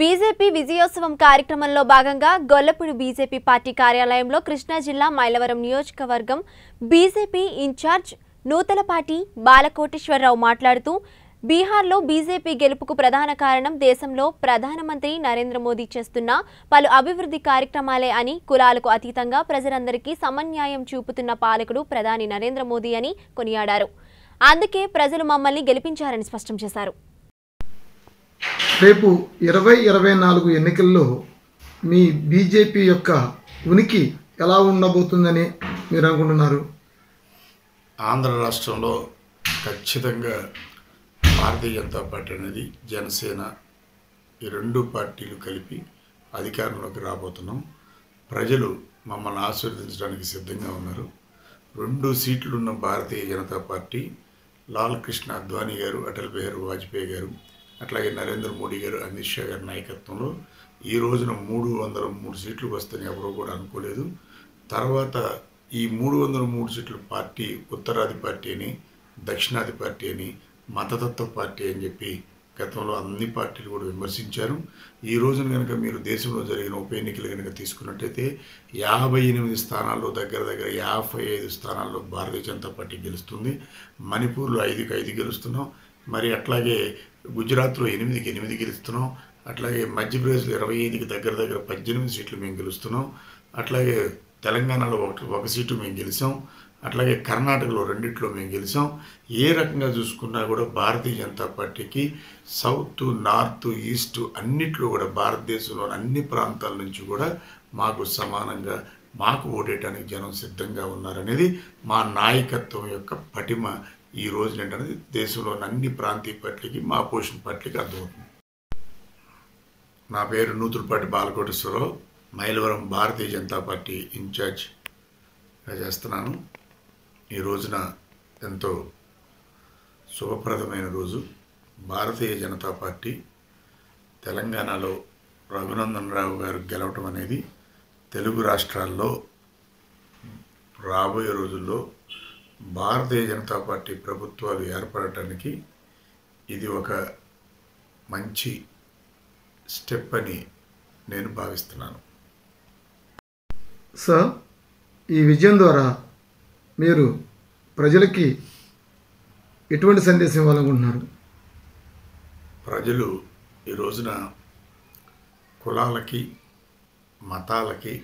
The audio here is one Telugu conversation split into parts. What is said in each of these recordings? బీజేపీ విజయోత్సవం కార్యక్రమంలో భాగంగా గొల్లపూడి బీజేపీ పార్టీ కార్యాలయంలో కృష్ణా జిల్లా మైలవరం నియోజకవర్గం బీజేపీ ఇన్ఛార్జ్ నూతలపాటి బాలకోటేశ్వరరావు మాట్లాడుతూ బీహార్లో బీజేపీ గెలుపుకు ప్రధాన కారణం దేశంలో ప్రధానమంత్రి నరేంద్ర మోదీ చేస్తున్న పలు అభివృద్ధి కార్యక్రమాలే అని కులాలకు అతీతంగా ప్రజలందరికీ సమన్యాయం చూపుతున్న పాలకుడు ప్రధాని నరేంద్ర మోదీ అని కొనియాడారు. అందుకే ప్రజలు మమ్మల్ని గెలిపించారని స్పష్టం చేశారు. రేపు 2024 ఎన్నికల్లో మీ బీజేపీ యొక్క ఉనికి ఎలా ఉండబోతుందని మీరు అనుకుంటున్నారు? ఆంధ్ర రాష్ట్రంలో ఖచ్చితంగా భారతీయ జనతా పార్టీ అనేది జనసేన ఈ రెండు పార్టీలు కలిపి అధికారంలోకి రాబోతున్నాం. ప్రజలు మమ్మల్ని ఆశీర్వదించడానికి సిద్ధంగా ఉన్నారు. 2 సీట్లున్న భారతీయ జనతా పార్టీ లాల్ కృష్ణ అద్వానీ గారు, అటల్ బిహారీ వాజ్పేయి గారు, అట్లాగే నరేంద్ర మోడీ గారు, అమిత్ షా గారి నాయకత్వంలో ఈ రోజున 303 సీట్లు వస్తాయని ఎవరో కూడా అనుకోలేదు. తర్వాత ఈ 303 సీట్లు పార్టీ ఉత్తరాది పార్టీ అని, దక్షిణాది పార్టీ అని, మతతత్వ పార్టీ అని చెప్పి గతంలో అన్ని పార్టీలు కూడా విమర్శించారు. ఈ రోజున కనుక మీరు దేశంలో జరిగిన ఉప ఎన్నికలు కనుక తీసుకున్నట్టయితే 58 స్థానాల్లో దగ్గర 55 స్థానాల్లో భారతీయ జనతా పార్టీ గెలుస్తుంది. మణిపూర్లో 5కి 5 గెలుస్తున్నాం, మరి అట్లాగే గుజరాత్లో 8కి 8 గెలుస్తున్నాం, అట్లాగే మధ్యప్రదేశ్లో 25కి దగ్గర 18 సీట్లు మేము గెలుస్తున్నాం, అట్లాగే తెలంగాణలో ఒక సీటు మేము గెలిచాం, అట్లాగే కర్ణాటకలో 2ట్లో మేము గెలిచాం. ఏ రకంగా చూసుకున్నా కూడా భారతీయ జనతా పార్టీకి సౌత్, నార్త్, ఈస్ట్ అన్నిట్లో కూడా భారతదేశంలో అన్ని ప్రాంతాల నుంచి కూడా మాకు సమానంగా మాకు ఓటేయడానికి జనం సిద్ధంగా ఉన్నారనేది మా నాయకత్వం యొక్క పటిమ. ఈ రోజు ఏంటనేది దేశంలోని అన్ని ప్రాంతీయ పార్టీలకి, మా అపోజిషన్ పార్టీలకి అర్థమవుతుంది. నా పేరు నూతులపాటి బాలకోటేశ్వరరావు, మైలవరం భారతీయ జనతా పార్టీ ఇన్ఛార్జ్గా చేస్తున్నాను. ఈ రోజున ఎంతో శుభప్రదమైన రోజు. భారతీయ జనతా పార్టీ తెలంగాణలో రఘునందన్ రావు గారు గెలవటం అనేది తెలుగు రాష్ట్రాల్లో రాబోయే రోజుల్లో భారతీయ జనతా పార్టీ ప్రభుత్వాలు ఏర్పడటానికి ఇది ఒక మంచి స్టెప్ అని నేను భావిస్తున్నాను. సార్, ఈ విజయం ద్వారా మీరు ప్రజలకి ఎటువంటి సందేశం ఇవ్వాలనుకుంటున్నారు? ప్రజలు ఈ రోజున కులాలకి, మతాలకి,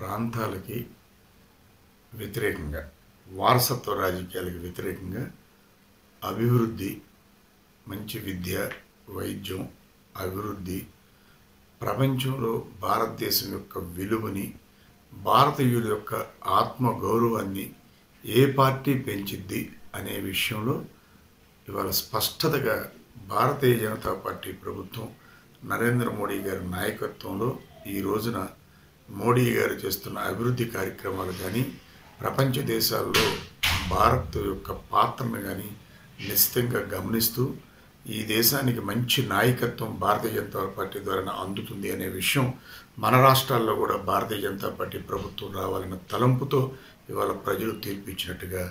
ప్రాంతాలకి వ్యతిరేకంగా, వారసత్వ రాజకీయాలకు వ్యతిరేకంగా అభివృద్ధి, మంచి విద్య, వైద్యం, అభివృద్ధి, ప్రపంచంలో భారతదేశం యొక్క విలువని, భారతీయుల యొక్క ఆత్మగౌరవాన్ని ఏ పార్టీ పెంచిద్ది అనే విషయంలో ఇవాళ స్పష్టతగా భారతీయ జనతా పార్టీ ప్రభుత్వం నరేంద్ర మోడీ గారి నాయకత్వంలో ఈ రోజున మోడీ గారు చేస్తున్న అభివృద్ధి కార్యక్రమాలు కానీ, ప్రపంచ దేశాల్లో భారత్ యొక్క పాత్రను కానీ నిశ్చితంగా గమనిస్తూ ఈ దేశానికి మంచి నాయకత్వం భారతీయ జనతా పార్టీ ద్వారా అందుతుంది అనే విషయం మన రాష్ట్రాల్లో కూడా భారతీయ జనతా పార్టీ ప్రభుత్వం రావాలన్న తలంపుతో ఇవాళ ప్రజలు తీర్పు ఇచ్చినట్టుగా